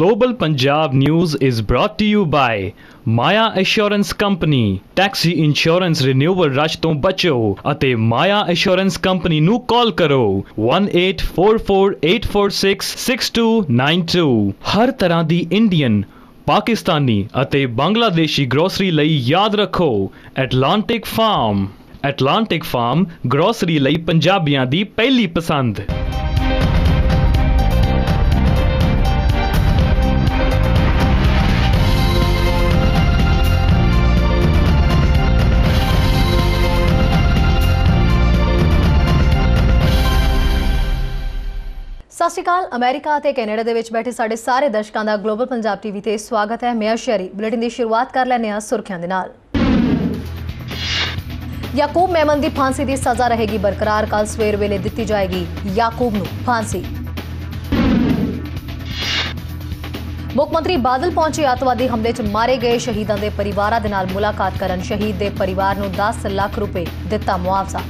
Global Punjab News is brought to you by Maya Insurance Company। Taxi insurance renewal rush तो बचो अते Maya insurance company नू call करो 18448466292। हर तरह दी इंडियन, पाकिस्तानी अते बांग्लादेशी ग्रोसरी लई याद रखो Atlantic Farm. Atlantic Farm grocery लई पंजाबियां दी पहली पसंद। सत श्री अकाल। अमेरिका ते कैनेडा दे विच बैठे साढ़े सारे दर्शकों का ग्लोबल पंजाब टीवी ते स्वागत है। मैं शहरी बुलेटिन की शुरुआत कर लैने आ सुर्खियां दे नाल। याकूब मेमन की फांसी की सज़ा रहेगी बरकरार, कल सवेर वेले दिती जाएगी याकूब नू फांसी। मुख्यमंत्री बादल पहुंचे अतवादी हमले च मारे गए शहीदों के परिवार दे नाल मुलाकात करन, शहीद के परिवार नू 10 लाख रुपए दिता मुआवजा।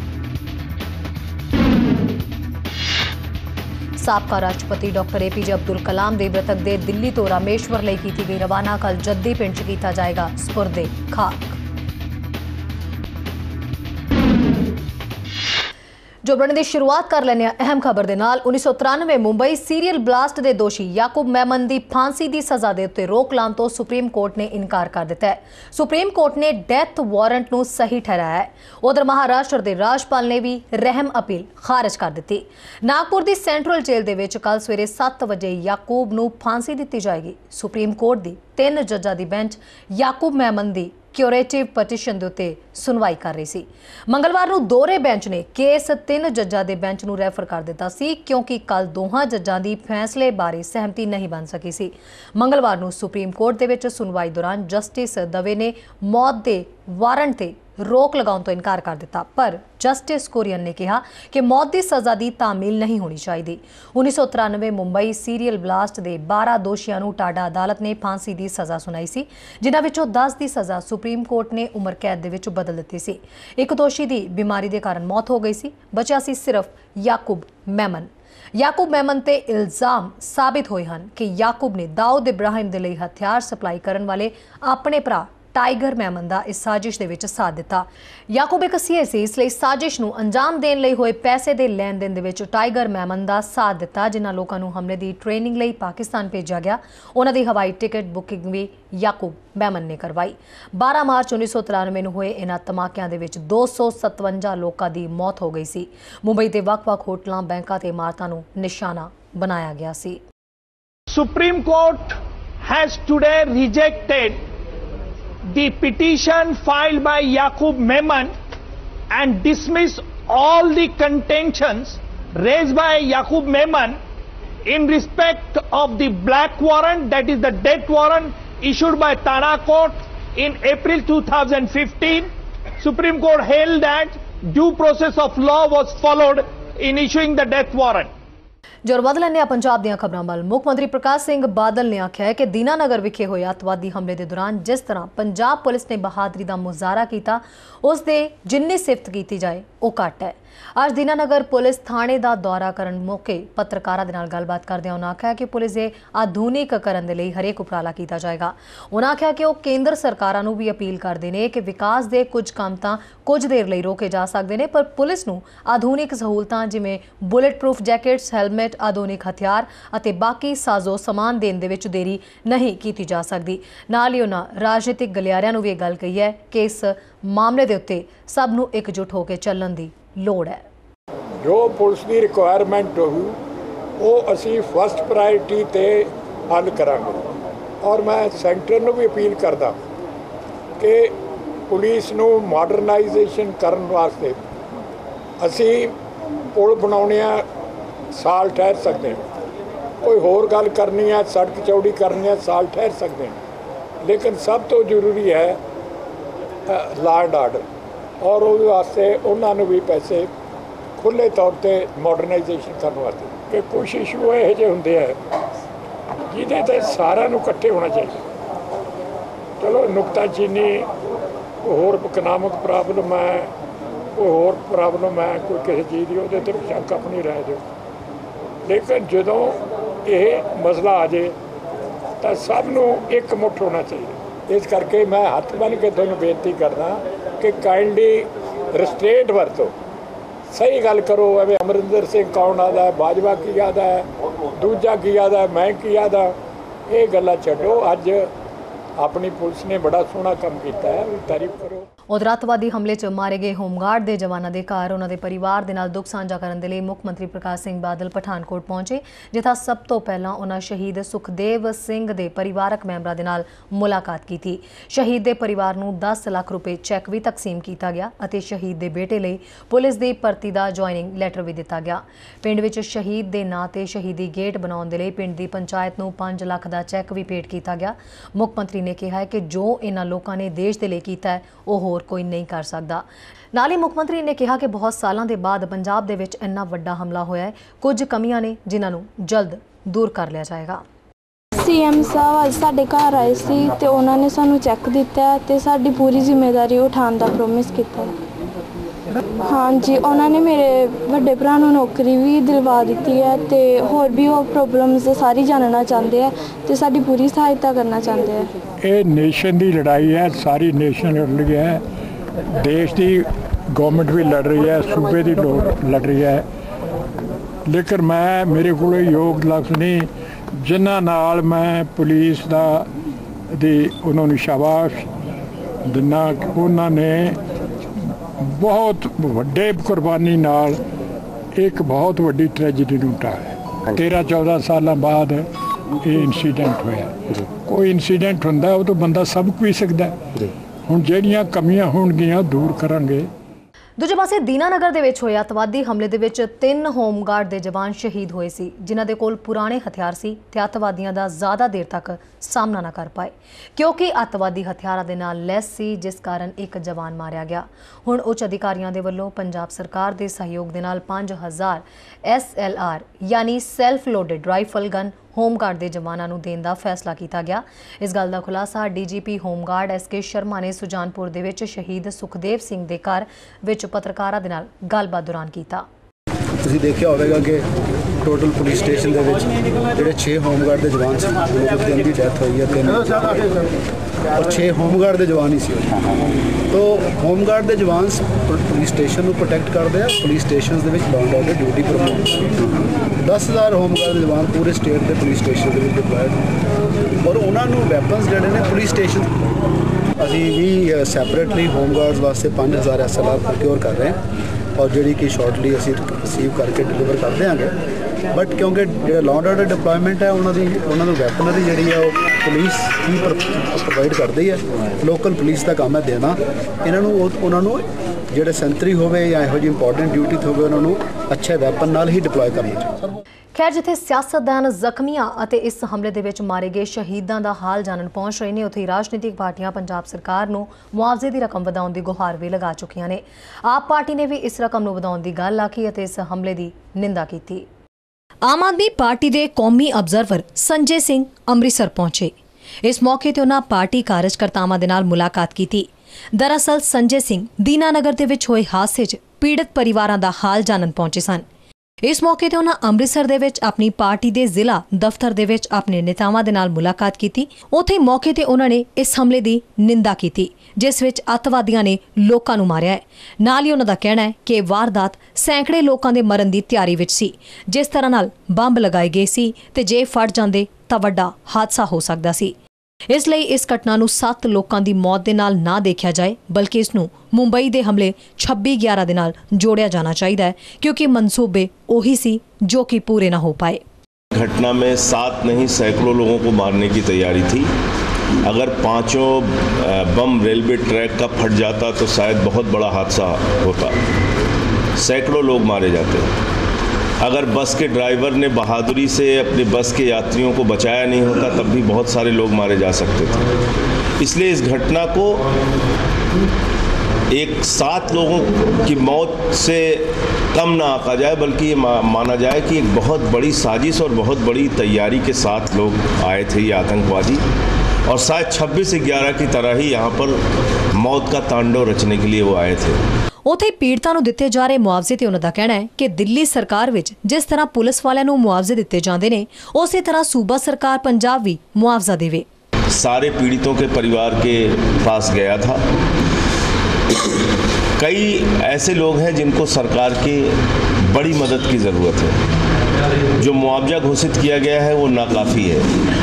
साबका राष्ट्रपति डॉक्टर APJ अब्दुल कलाम के मृतक दे दिल्ली तो रामेश्वर लई कीती गई रवाना, कल जद्दी पिंड च कीता जाएगा सुपुर्दे खाक। जो बड़े की शुरुआत कर लैने अहम खबर दे नाल। 1993 मुंबई सीरियल ब्लास्ट के दोषी याकूब मेमन की फांसी की सज़ा के उत्ते रोक लाने तो सुप्रीम कोर्ट ने इनकार कर दिता है। सुप्रीम कोर्ट ने डैथ वारंट को सही ठहराया है। उधर महाराष्ट्र के राज्यपाल ने भी रहम अपील खारिज कर दी। नागपुर की सेंट्रल जेल के कल सवेरे 7 बजे याकूब को फांसी दी जाएगी। सुप्रीम कोर्ट की 3 जजां की बेंच याकूब मेमन की क्यूरेटिव पटिशन के उत्ते सुनवाई कर रही सी। मंगलवार को दोहरे बेंच ने केस 3 जजां के बेंच में रैफर कर दिता सी, क्योंकि कल दोहां जजां की फैसले बारे सहमति नहीं बन सकी सी। मंगलवार को सुप्रीम कोर्ट के विच सुनवाई दौरान जस्टिस दवे ने मौत के वारंट से रोक लगाने तो इनकार कर दिता, पर जस्टिस कोरियन ने कहा कि मौत की सज़ा की तामील नहीं होनी चाहिए। 1993 मुंबई सीरियल ब्लास्ट के 12 दोषियों को टाडा अदालत ने फांसी की सज़ा सुनाई सी, जिन्हां विचों 10 की सज़ा सुप्रीम कोर्ट ने उम्र कैद दे विच बदल दिती सी। एक दोषी की बीमारी के कारण मौत हो गई सी, बचा सी सिर्फ याकूब मेमन। याकूब मेमन ते इल्ज़ाम साबित होए हन कि याकूब ने दाऊद इब्राहिम दे लई हथियार सप्लाई करन वाले अपने भरा टाइगर मेमन का इस साजिश के विच साथ दिता। याकूब एक सीए सी, इसलिए साजिश को अंजाम देने लई होए पैसे के लैन देन दे विच टाइगर मेमन का साथ दिता। जिन्होंने लोगों को हमले की ट्रेनिंग लई पाकिस्तान भेजा गया, उन्होंने हवाई टिकट बुकिंग भी याकूब मेमन ने करवाई। 12 मार्च 1993 में हुए इन्हां धमाकों के विच 257 लोगों की मौत हो गई सी। मुंबई के वख-वख होटलों, बैंकों ते इमारतों नूं निशाना बनाया गया सी। Supreme court has today rejected the petition filed by Yaqub Memon and dismiss all the contentions raised by Yaqub Memon in respect of the black warrant, that is the death warrant issued by Tada Court in April 2015. Supreme Court held that due process of law was followed in issuing the death warrant. जोर बदल लैने पंजाब दीआं खबरां वाल। मुख्यमंत्री प्रकाश सिंह बादल ने आख्या है कि दीनानगर विखे होए अतवादी हमले के दौरान जिस तरह पंजाब पुलिस ने बहादरी का मुजाहरा किया, उस दे जिन्नी सिफत की जाए वह घट है। अज दीनानगर पुलिस थाने का दौरा करन मौके पत्रकारां दे नाल गलबात करदिआं उन्हां आख्या कि पुलिस दे आधुनिकीकरण दे लई हरेक उपराला कीता जाएगा। उन्हां आख्या कि वह केंद्र सरकारां नूं भी अपील करदे ने कि विकास दे कुछ काम तां कुछ देर लई रोके जा सकदे ने, पर पुलिस नूं आधुनिक सहूलतां जिवें बुलेट प्रूफ जैकेट्स, हैलमेट, आधुनिक हथियार अते बाकी साजो समान देण दे विच देरी नहीं कीती जा सकदी। नाल ही उन्हां राजनीतिक गलियारियां नूं भी इह गल कही है कि इस मामले दे उत्ते सब नूं इकजुट हो के चलण दी लोड़ है। जो पुलिस की रिक्वायरमेंट होगी वह असी फस्ट प्रायोरिटी ते हल करांगे। और मैं सेंटर नूं भी अपील करदा कि पुलिस नूं मॉडर्नाइजेशन करन वास्ते असी पुल बनाने साल ठहर सकते हैं, कोई होर गल करनी है, सड़क चौड़ी करनी है, साल ठहर सकते हैं, लेकिन सब तो जरूरी है लॉ एंड आर्डर। और उस वास्ते उन्होंने भी पैसे खुले तौर पर मॉडर्नाइजेशन करने वास्ते कि कुछ इशू यह जे होंगे जिदे तो सारा इकट्ठे होना चाहिए। चलो नुकताचीनी कोई होर इकनॉमिक प्रॉब्लम है, कोई होर प्रॉब्लम है, कोई किसी चीज़ की उहदे ते शक अपनी रह जाओ, लेकिन जदों यह मसला आ जाए तो सबनों एक मुठ होना चाहिए। इस करके मैं हथ बन के तुहानूं बेनती करना कि काइंडली रिस्ट्रेट वरतो, सही गल करो। एवं अमरिंदर सिंह कौन आदा है, बाजवा की आदा है, दूजा की आदा है, मैं की आदा, ये गल्लां छड्डो। अज अपनी पुलिस ने बड़ा सोहना काम किया है, तारीफ करो। उधर अतवादी हमले च मारे गए होमगार्ड के जवानों के घर उन्होंने परिवार के नाल दुख साझा करने के लिए मुख्य मंत्री प्रकाश सिंह बादल पठानकोट पहुंचे, जिथा सब तो पहला उन्होंने शहीद सुखदेव सिंह के परिवारक मैंबरों के नाल मुलाकात की थी। शहीद के परिवार को 10 लाख रुपये चैक भी तकसीम किया गया और शहीद के बेटे लिए पुलिस की भर्ती का ज्वाइनिंग लैटर भी दिता गया। पिंड विच शहीद के नाँ से शहीदी गेट बनाने के लिए पिंड की पंचायत को 5 लाख का चैक भी भेंट किया गया। मुख्य मंत्री ने कहा है कि जो इन्होंने लोगों ने देश के लिए किया है वो होर कोई नहीं कर सकता। नाल ही मुख्यमंत्री ने कहा कि बहुत सालों के बाद पंजाब दे विच इन्ना वड्डा हमला होया है, कुछ कमियां ने जिन्होंने जल्द दूर कर लिया जाएगा। सीएम साहब अज साडे घर आए सी ते उन्होंने सानू चैक दिता ते साडी पूरी जिम्मेदारी उठाने का प्रोमिस किया। हाँ जी, उन्होंने मेरे वड्डे भरा नू नौकरी भी दिलवा दी है ते होर भी वो प्रॉब्लम्स सारी जानना चाहते हैं ते साडी पूरी सहायता करना चाहते हैं। ये नेशन की लड़ाई है, सारी नेशन लड़ रही है, देश की गवर्नमेंट भी लड़ रही है, सूबे की लोग लड़ रही है, लेकिन मैं मेरे को योग लफ्ज़ नहीं जिन्हां नाल मैं पुलिस का उन्होंने शाबाश दिना। उन्होंने बहुत वड्डे कुर्बानी नाल एक बहुत वड्डी ट्रैजेडी नूं टाया। 13-14 साल बाद ये इंसीडेंट होया। कोई इंसीडेंट हुंदा है, वो तो बंदा सबक भी सकदा है। हुण जिहड़ियां कमियां होणगियां दूर करांगे। दूजे पासे दीनानगर दे विच होए अतवादी हमले दे विच 3 होमगार्ड के जवान शहीद होए सी, जिन्हां दे कोल पुराने हथियार सी ते अतवादियों का ज़्यादा देर तक सामना ना कर पाए क्योंकि अतवादी हथियारों के नाल लैस सी, जिस कारण एक जवान मारिया गया। हुण उच्च अधिकारियों के वलों पंजाब सरकार के सहयोग के नाल 5000 SLR यानी self loaded rifle gun home guard के जवानों को देने का फैसला किया गया। इस गल का खुलासा DGP होमगार्ड SK शर्मा ने सुजानपुर दे विच शहीद सुखदेव सिंह के घर विच पत्रकारों के नाल गलबात दौरान किया। तुसीं देखिया होवेगा कि टोटल पुलिस स्टेशन दे विच जिहड़े 6 होमगार्ड के जवान सी उन्हां दी डैथ हुई है, 3 और 6 होमगार्ड के जवान ही सी। तो होमगार्ड के जवान पुलिस स्टेशन को प्रोटैक्ट करते हैं, पुलिस स्टेशन दे विच law and order duty perform. 10,000 home guard के जवान पूरे स्टेट के पुलिस स्टेशन दे विच डिप्लॉयड और उन्होंने वैपन्स जिहड़े ने पुलिस स्टेशन अभी भी सैपरेटली होमगार्ड्स वास्ते 5000 SLR प्रोक्योर कर रहे हैं और जी कि शॉर्टली असी रिसीव करके डिलीवर कर देंगे। बट क्योंकि जो लॉ एंड ऑर्डर डिप्लॉयमेंट है उन्होंने वैपनरी जी पुलिस ही प्रोवाइड करती है, लोकल पुलिस का काम है देना। इन्होंने जोड़े सेंतरी हो इंपॉर्टेंट ड्यूटी तो हो अच्छे वैपन नाल ही डिप्लॉय करना चाहिए। खैर, जिथे सियासतदान जख्मियां अते इस हमले दे विच मारे गए शहीदां दा हाल जानन पहुंच रहे ने, उथे राजनीतिक पार्टियां पंजाब सरकार नूं मुआवजे दी रकम वधाउण दी गुहार भी लगा चुकियां ने। आप पार्टी ने भी इस रकम नूं वधाउण दी गल आखी अते इस हमले दी निंदा कीती। आम आदमी पार्टी दे कौमी ऑबजरवर संजय सिंह अमृतसर पहुंचे। इस मौके ते उन्हां पार्टी कार्यकर्तावां दे नाल मुलाकात कीती। दरअसल संजय सिंह दीनानगर दे विच होए हादसे च पीड़ित परिवारां दा हाल जानन पहुंचे सन। इस मौके ते उन्हां अमृतसर दे विच अपनी पार्टी दे जिला दफ्तर दे विच अपने नेतावां दे नाल मुलाकात कीती। उत्थे मौके ते उन्हां ने इस हमले दी निंदा कीती जिस विच अतवादियां ने लोकां नूं मारिया है। नाल ही उन्हां दा कहना है कि वारदात सैकड़े लोकां दे मरण दी तैयारी विच सी। जिस तरह नाल बंब लगाए गए सी ते जे फड़ जांदे तां वड्डा हादसा हो सकदा सी। इसलिए इस घटना नूं 7 लोगों की मौत के नाल ना देखा जाए बल्कि इसनूं मुंबई के हमले 26/11 के नाल जोड़िया जाना चाहिए है क्योंकि मनसूबे ओही सी जो कि पूरे ना हो पाए। घटना में 7 नहीं सैकड़ों लोगों को मारने की तैयारी थी। अगर 5 बम रेलवे ट्रैक का फट जाता तो शायद बहुत बड़ा हादसा होता, सैकड़ों लोग मारे जाते। अगर बस के ड्राइवर ने बहादुरी से अपने बस के यात्रियों को बचाया नहीं होता तब भी बहुत सारे लोग मारे जा सकते थे। इसलिए इस घटना को एक 7 लोगों की मौत से कम ना आंका जाए बल्कि ये माना जाए कि एक बहुत बड़ी साजिश और बहुत बड़ी तैयारी के साथ लोग आए थे ये आतंकवादी और शायद 26/11 की तरह ही यहाँ पर मौत का तांडव रचने के लिए वो आए थे। ਉੱਥੇ ਪੀੜਤਾਂ ਨੂੰ ਦਿੱਤੇ ਜਾ ਰਹੇ ਮੁਆਵਜ਼ੇ ਤੇ ਉਹਨਾਂ ਦਾ ਕਹਿਣਾ ਹੈ ਕਿ ਦਿੱਲੀ ਸਰਕਾਰ ਵਿੱਚ ਜਿਸ ਤਰ੍ਹਾਂ ਪੁਲਿਸ ਵਾਲਿਆਂ ਨੂੰ ਮੁਆਵਜ਼ੇ ਦਿੱਤੇ ਜਾਂਦੇ ਨੇ ਉਸੇ ਤਰ੍ਹਾਂ ਸੂਬਾ ਸਰਕਾਰ ਪੰਜਾਬ ਵੀ ਮੁਆਵਜ਼ਾ ਦੇਵੇ। सारे पीड़ितों के परिवार के पास गया था। कई ऐसे लोग हैं जिनको सरकार की बड़ी मदद की ज़रूरत है। जो मुआवजा घोषित किया गया है वो नाकाफ़ी है,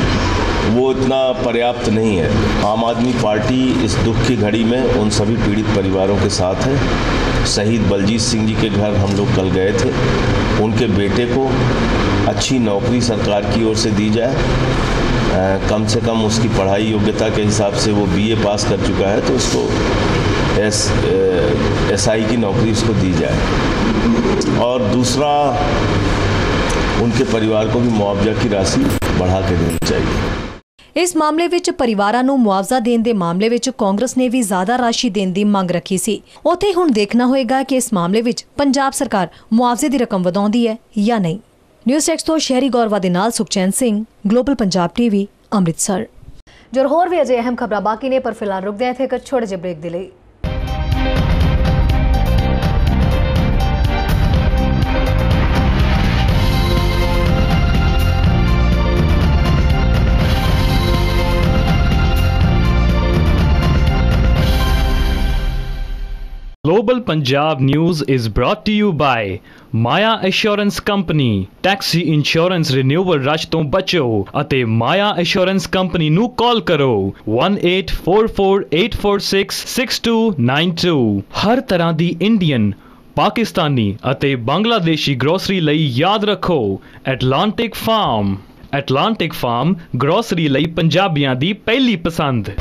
वो इतना पर्याप्त नहीं है। आम आदमी पार्टी इस दुख की घड़ी में उन सभी पीड़ित परिवारों के साथ है। शहीद बलजीत सिंह जी के घर हम लोग कल गए थे। उनके बेटे को अच्छी नौकरी सरकार की ओर से दी जाए, कम से कम उसकी पढ़ाई योग्यता के हिसाब से वो बीए पास कर चुका है तो उसको एसआई की नौकरी उसको दी जाए, और दूसरा उनके परिवार को भी मुआवजा की राशि बढ़ा के देनी चाहिए। इस मामले विच परिवारां नूं मुआवजा देने दे मामले विच कांग्रेस ने भी ज़्यादा राशि देने की मांग रखी सी। उत्थे हुण देखना होएगा कि इस मामले विच पंजाब सरकार मुआवजे की रकम वधाउंदी है या नहीं। न्यूज़ डेस्क तो शहरी गौरव के नाल सुखचैन सिंह, ग्लोबल पंजाब टीवी अमृतसर। जो होर भी अजे अहम खबर बाकी ने पर फिलहाल रुकदे हैं इत्थे एक छोटे जे ब्रेक दे लई। Global Punjab News is brought to you by Maya Insurance Company, Taxi Insurance Renewal Rush ਤੋਂ ਬਚੋ ਅਤੇ Maya Insurance Company ਨੂੰ ਕਾਲ ਕਰੋ 1844 846 6292। ਹਰ ਤਰ੍ਹਾਂ ਦੀ ਇੰਡੀਅਨ, ਪਾਕਿਸਤਾਨੀ ਅਤੇ ਬੰਗਲਾਦੇਸ਼ੀ ਗ੍ਰੋਸਰੀ ਲਈ ਯਾਦ ਰੱਖੋ Atlantic Farm। Atlantic Farm grocery ਲਈ ਪੰਜਾਬੀਆਂ ਦੀ ਪਹਿਲੀ ਪਸੰਦ।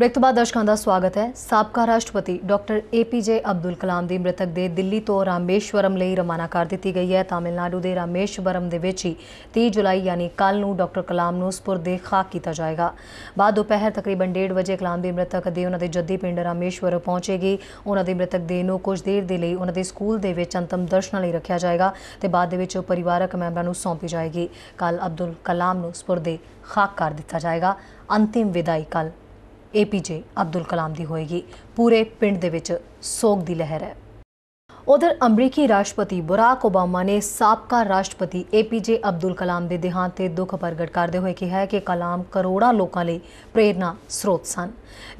ब्रेक तो बाद दर्शकों का स्वागत है। साबका राष्ट्रपति डॉक्टर APJ अब्दुल कलाम की मृतक देह दिल्ली तो रामेश्वरम लिए रवाना कर दी गई है। तमिलनाडु के रामेश्वरम के 30 जुलाई यानी कल को डॉक्टर कलाम को सुपुर्द खाक किया जाएगा। बाद दोपहर तकरीबन 1:30 बजे कलाम की मृतक देह उन्होंने जद्दी पिंड रामेश्वर पहुंचेगी। उन्होंने मृतक देह को कुछ देर के लिए उन्होंने स्कूल के अंतिम दर्शन लिए रखा जाएगा तो बाद परिवारक मैंबरों को सौंपी जाएगी। कल अब्दुल कलाम को सुपुर्द खाक कर दिया जाएगा। अंतिम विदाई कल APJ अब्दुल कलाम की होएगी। पूरे पिंड दे विच सोग दी लहर है। उधर अमरीकी राष्ट्रपति बराक ओबामा ने साबका राष्ट्रपति APJ अब्दुल कलाम के देहांत ते दुख प्रगट करते हुए कहा है कि कलाम करोड़ों लोगों लिए प्रेरणा स्रोत सन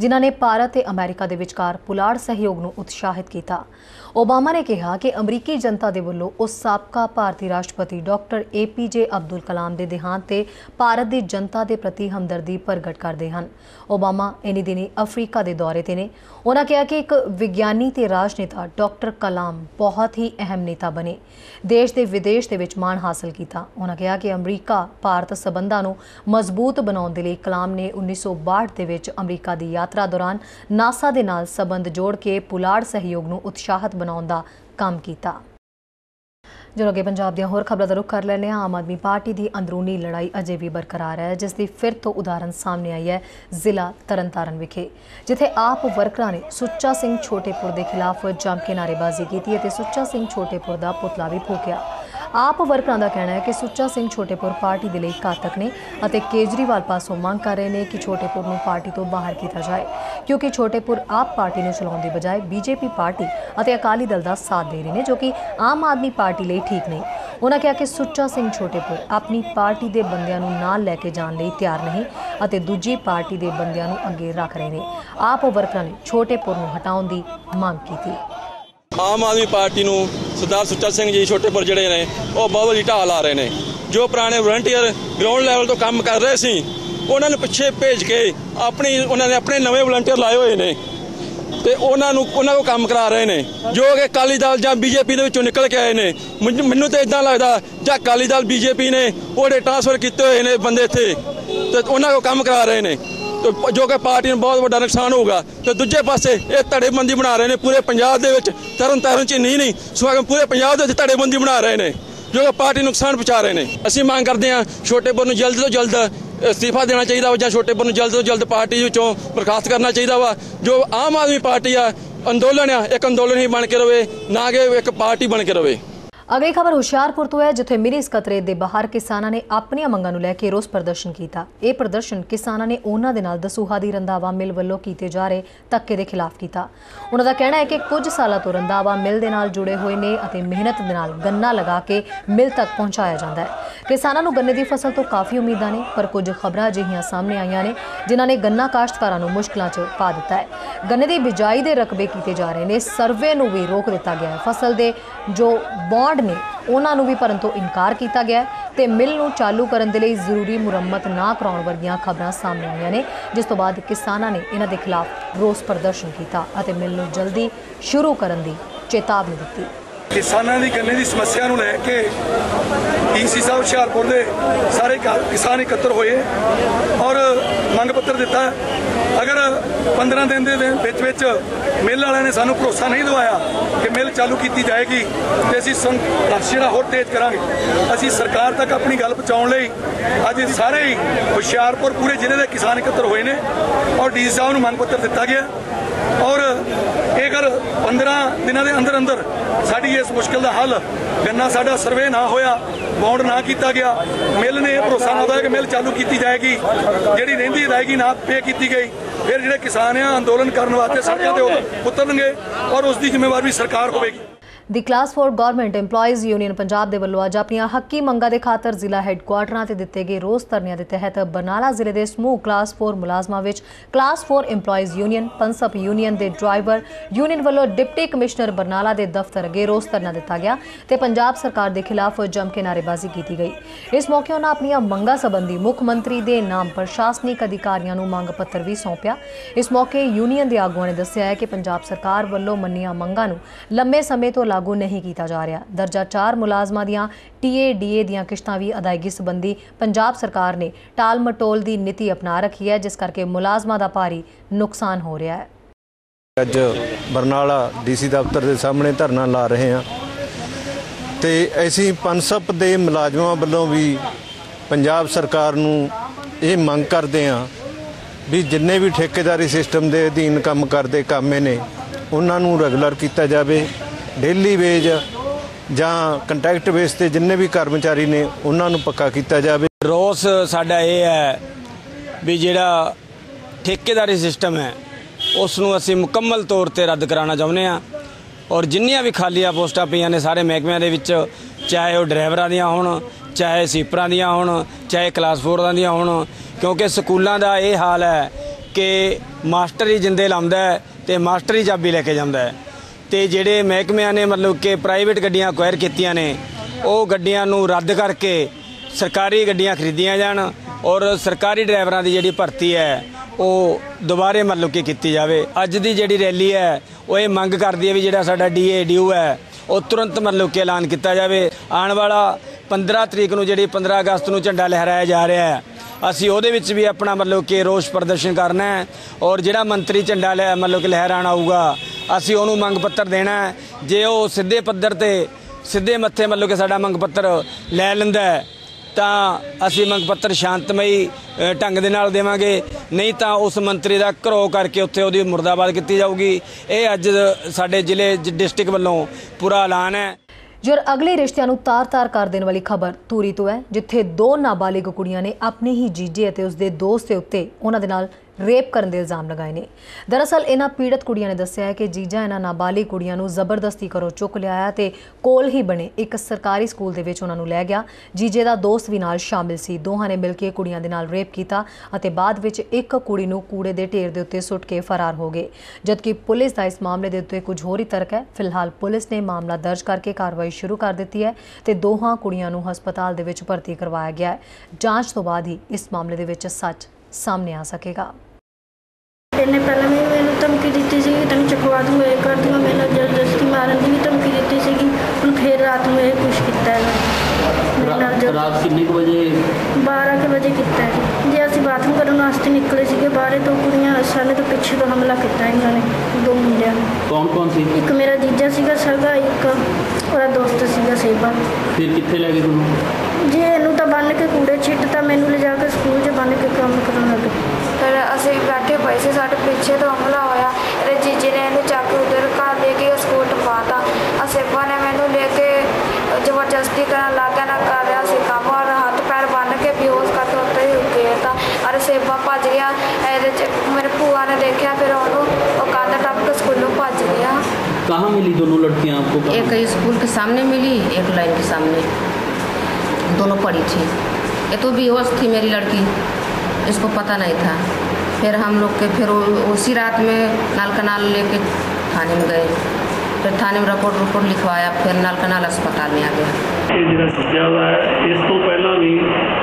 जिन्हों ने भारत ते अमेरिका के विचकार पुलाड़ सहयोग को उत्साहित किया। ओबामा ने कहा कि अमरीकी जनता के वलों उस साबका भारतीय राष्ट्रपति डॉक्टर APJ अब्दुल कलाम के देहांत ते भारत की जनता के प्रति हमदर्दी प्रगट करते हैं। ओबामा इन्हीं दिनी अफ्रीका के दौरे ते ने। उन्होंने कहा कि एक विज्ञानी ते राजनेता डॉक्टर कलाम बहुत ही अहम नेता बने, देश के विदेश के विच मान हासिल किया। उन्होंने कहा कि अमरीका भारत संबंधों को मजबूत बनाने के लिए कलाम ने 1962 के विच अमरीका की यात्रा दौरान नासा के नाल संबंध जोड़ के पुलाड़ सहयोग को उत्साहित बनाने का काम किया। जो अगे पंजाब दी होर खबरों का रुख कर लेने। आम आदमी पार्टी की अंदरूनी लड़ाई अजे भी बरकरार है, जिसकी फिर तो उदाहरण सामने आई है जिला तरन तारण विखे, जिथे आप वर्करां ने सुच्चा सिंह छोटेपुर के खिलाफ जम के नारेबाजी की। सुच्चा सिंह छोटेपुर का पुतला भी फूकिया। आप वर्करां का कहना है कि सुच्चा सिंह छोटेपुर पार्टी के लिए घातक ने और केजरीवाल पासों मांग कर रहे हैं कि छोटेपुर को पार्टी तो बाहर किया जाए, क्योंकि छोटेपुर आप पार्टी को चलाने की बजाय BJP पार्टी और अकाली दल का साथ दे रहे हैं, जो कि आम आदमी पार्टी लिए ठीक नहीं। उन्होंने कहा कि सुच्चा सिंह छोटेपुर अपनी पार्टी के बंदियां नूं नाल लैके जाण लई तैयार नहीं और दूजी पार्टी के बंदियां नूं अगे रख रहे हैं। आप वर्करां ने छोटेपुर नूं हटाउण दी मांग की। आम आदमी पार्टी नूं सरदार सुच्चा सिंह जी छोटेपुर जिहड़े ने वो बहुत वड्डी ढाल ला रहे हैं। जो पुराने वॉलंटियर ग्राउंड लैवल तो काम कर रहे सी उन्होंने पिछे भेज के उन्होंने अपने नवे वॉलंटियर लाए हुए हैं तो उन्होंने काम करा रहे हैं, जो कि अकाली दल या BJP के निकल के आए हैं। मैनू तो इदा लगता जो अकाली दल BJP ने वो ट्रांसफर किए हुए हैं बंदे इतने तो उन्होंने को काम करा रहे हैं तो जो कि पार्टी में बहुत बड़ा नुकसान होगा। तो दूजे पासे ये धड़ेबंदी बना रहे हैं पूरे पंजाब के तरन तारण च नहीं सगम पूरे पंजाब के धड़ेबंदी बना रहे हैं, जो कि पार्टी नुकसान पहुँचा रहे हैं। असीं मांग करते हैं छोटेपुर को जल्द तो जल्द इस्तीफा देना चाहिए वा, या छोटेपुर को जल्द तो जल्द पार्टी बर्खास्त करना चाहिए वा। जो आम आदमी पार्टी आ अंदोलन है एक अंदोलन ही बन के रहे ना कि एक पार्टी बन के रहे। अगली खबर हुशियारपुर तो है जिथे मिरीज कतरे के बाहर किसानों ने अपन मंगा लैके रोस प्रदर्शन किया। यह प्रदर्शन किसानों ने उन्होंने दसूहा की रंधावा मिल वालों किए जा रहे धक्के के खिलाफ किया। उन्होंने कहना है कि कुछ सालों तो रंधावा मिल के नाल जुड़े हुए ने और मेहनत के गन्ना लगा के मिल तक पहुँचाया जाता है। किसानों को गन्ने की फसल तो काफ़ी उम्मीदा ने पर कुछ खबर अजिहियां सामने आईयां ने जिन्होंने गन्ना काश्तकारों को मुश्किलों में पा दिता है। गन्ने की बिजाई के रकबे किए जा रहे हैं, सर्वे को भी रोक दिता गया है, फसल के जो बॉन्ड ने उन्होंने भी भरन तो इनकार किया गया तो मिल को चालू करने के लिए जरूरी मुरम्मत ना कराने वर्गियां खबरां सामने आईयां ने, जिस तो बाद किसानों ने इन्हां दे खिलाफ रोस प्रदर्शन किया और मिल को जल्दी शुरू करने की चेतावनी दी। किसानों की गन्ने की समस्या लैके ईसी साहब हुशियारपुर के सारे किसान एकत्र होए और मंग पत्र दिता। अगर 15 दिन के विच मिल वाले ने सानू भरोसा नहीं दवाया कि मिल चालू की जाएगी तो असी संघर्ष जिहड़ा होर तेज करांगे। असी सरकार तक अपनी गल पहुँचाउण लई अज सारे ही हुशियारपुर पूरे जिले के किसान एकत्र होए ने और डी सी साहब नूं मंग पत्र दिता गया और ये गल 15 दिन के अंदर अंदर साड़ी इस मुश्किल का हल गन्ना साडा सर्वे ना होया बॉन्ड ना किया गया मिल ने भरोसा ना दिया कि मिल चालू की जाएगी जिहड़ी रहिंदी अदायगी ना पे की गई फिर जिहड़े किसान हैं अंदोलन करने वास्ते सड़कों पर उतरनगे और उसकी जिम्मेवारी भी सरकार होगी। The class 4 government employees union Punjab के वलों अज अपन हकी मंगा के खातर जिला हैडकुआर्टरां से दिए गए रोस धरने के तहत बरनाला जिले के समूह क्लास 4 मुलाजमान में क्लास 4 एम्पलॉयज़ यूनियन पंसप यूनियन के ड्राइवर यूनियन वलों डिप्टी कमिश्नर बरनाला के दफ्तर अगे रोस धरना दिता गया तो पंजाब सरकार के खिलाफ जम के नारेबाजी की गई। इस मौके उन्होंने अपनिया मंगा संबंधी मुख मंत्री के नाम प्रशासनिक अधिकारियों को मंग पत्र भी सौंपया। इस मौके यूनियन के आगुआ ने दस्या है कि पंजाब सरकार वलों मनिया मंगा लंबे समय तो लागू नहीं किया जा रहा। दर्जा 4 मुलाजमां दियां TADA दियां किश्तां भी अदायगी संबंधी पंजाब सरकार ने टाल मटोल की नीति अपना रखी है जिस करके मुलाजमां दा भारी नुकसान हो रहा है। अज बरनाला DC दफ्तर के सामने धरना ला रहे हैं तो ऐसी पंसप के मुलाजमां वालों भी पंजाब सरकार नूं यह मंग करते हैं भी जिन्ने भी ठेकेदारी सिस्टम के अधीन काम करते कामे ने उन्होंने रेगुलर किया जाए। डेली वेज या कंट्रैक्ट बेस से जिन्ने भी कर्मचारी ने उन्होंने पक्का किया जाए। रोस साडा यह है भी जिहड़ा ठेकेदारी सिस्टम है उसनूं असीं मुकम्मल तौर पर रद्द कराना चाहुंदे आं और जिन्नियां भी खालियां पोस्टां पईयां ने सारे महकमियां दे विच चाहे वो ड्राइवरां दियां होण चाहे सीपरां दियां होण चाहे क्लास 4 दियां होण क्योंकि स्कूलां दा यह हाल है कि मास्टर ही जिंदे लाउंदा है ते मास्टर ही चाबी लैके जांदा है तो जोड़े महकमिया ने मतलब कि प्राइवेट गड्डियां अक्वायर कीतियां ने वो गड्डियां नूं रद्द करके सरकारी गड्डियां खरीदियां जान और सरकारी ड्राइवरां दी जिहड़ी भर्ती है वो दोबारे मतलब कि कीती जावे। अज दी जिहड़ी रैली है वो ये मंग करदी है भी जिहड़ा साडा DADU है वो तुरंत मतलब कि ऐलान किया जाए। आने वाला 15 तरीक नूं जिहड़ी 15 अगस्त नूं झंडा लहराया जा रहा है असी उहदे विच भी अपना मतलब कि रोष प्रदर्शन करना है और जिहड़ा मंत्री झंडा मतलब कि लहराना आऊगा असी उहनूं मंग पत्र देना है। जे वो सीधे पद्धर ते सीधे मत्थे मतलब कि साडा मंग पत्र लै लैंदा है तां असी मंग पत्र शांतमई ढंग दे नाल देवांगे नहीं तो उस मंत्री दा घरो करके उत्थे उहदी मुर्दाबाद कीती जाऊगी। यह अज साडे जिले डिस्ट्रिक्ट वालों पूरा ऐलान है। जर अगले रिश्तियां नूं तार-तार कर देने वाली खबर धूरी तो है जिथे 2 नाबालिग कुड़ियां ने अपने ही जीजे और उसके दोस्त के उत्ते उन्हां दे नाल रेप करने के इल्जाम लगाए ने। दरअसल इन्हां पीड़ित कुड़ियां ने दस्सिया है कि जीजा इन्हां नाबालिग कुड़ियां नूं जबरदस्ती घरों चुक लिया ते कोल ही बने एक सरकारी स्कूल दे विच उन्हां नूं लै गया। जीजे दा दोस्त भी नाल शामिल सी। दोहां ने मिलकर कुड़ियां दे नाल रेप कीता अते बाद विच एक कुड़ी नूं कूड़े दे ढेर दे उत्ते सुट के फरार हो गए जबकि पुलिस का इस मामले के उत्ते कुछ होर ही तर्क है। फिलहाल पुलिस ने मामला दर्ज करके कार्रवाई शुरू कर दी है तो दोहां कुड़ियां नूं हस्पताल दे विच भर्ती करवाया गया है। जांच तो बाद ही इस मामले दे विच सच सामने आ सकेगा। इन्हें पहले भी मैंने धमकी दी थी तेन चुकवा दूँ ये कर दूँगा मैंने जबरदस्ती मारन की भी धमकी दी थी हम फिर रात में ये कुछ किया है। रात कितने बजे 12 बजे किया है जी। असं बाथरूम करने वास्ते निकले थे बाहर तो कुड़ियाँ सारे तो पिछे तो हमला किया इन्होंने 2 मुंडिया कौन कौन सी एक मेरा जीजा सीगा सगा एक और दोस्त सीगा सेबा। फिर कितने लगे जी इनू तो बन के कूड़े छिटता मैनू ले जाकर स्कूल च बन के काम कर लगे। फिर असं बैठे हुए से साढ़े पीछे तो हमला होया जीजे ने इन्हें चक उधर कहाँ मिली दोनों लड़कियाँ आपको? एक स्कूल के सामने मिली, एक लाइन के सामने, दोनों पड़ी थी। ये तो बेहोश थी मेरी लड़की, इसको पता नहीं था। फिर हम लोग के फिर उसी रात में नाल कनाल लेके थाने में गए, फिर थाने में रिपोर्ट लिखवाया, फिर नाल कनाल अस्पताल में आ गया। सत्या है इस तो पहला भी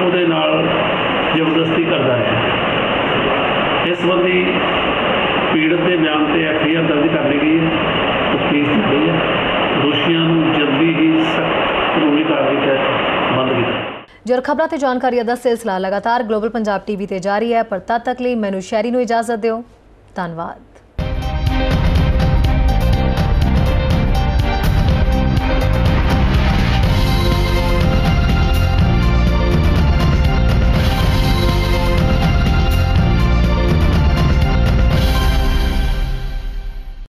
उहदे नाल जबरदस्ती करता है। इस संबंधी पीड़ित के बयान से एफआईआर दर्ज कर ली गई है, तफ्तीश चल रही है, दोषियों को जल्दी ही सख्त कानूनी कार्रवाई तहत बंद किया। जो खबरों से जानकारी का सिलसिला लगातार ग्लोबल पंजाब टीवी ते जारी है, पर तद तक लिए मैनू शहरी नूं इजाजत दिओ। धन्यवाद।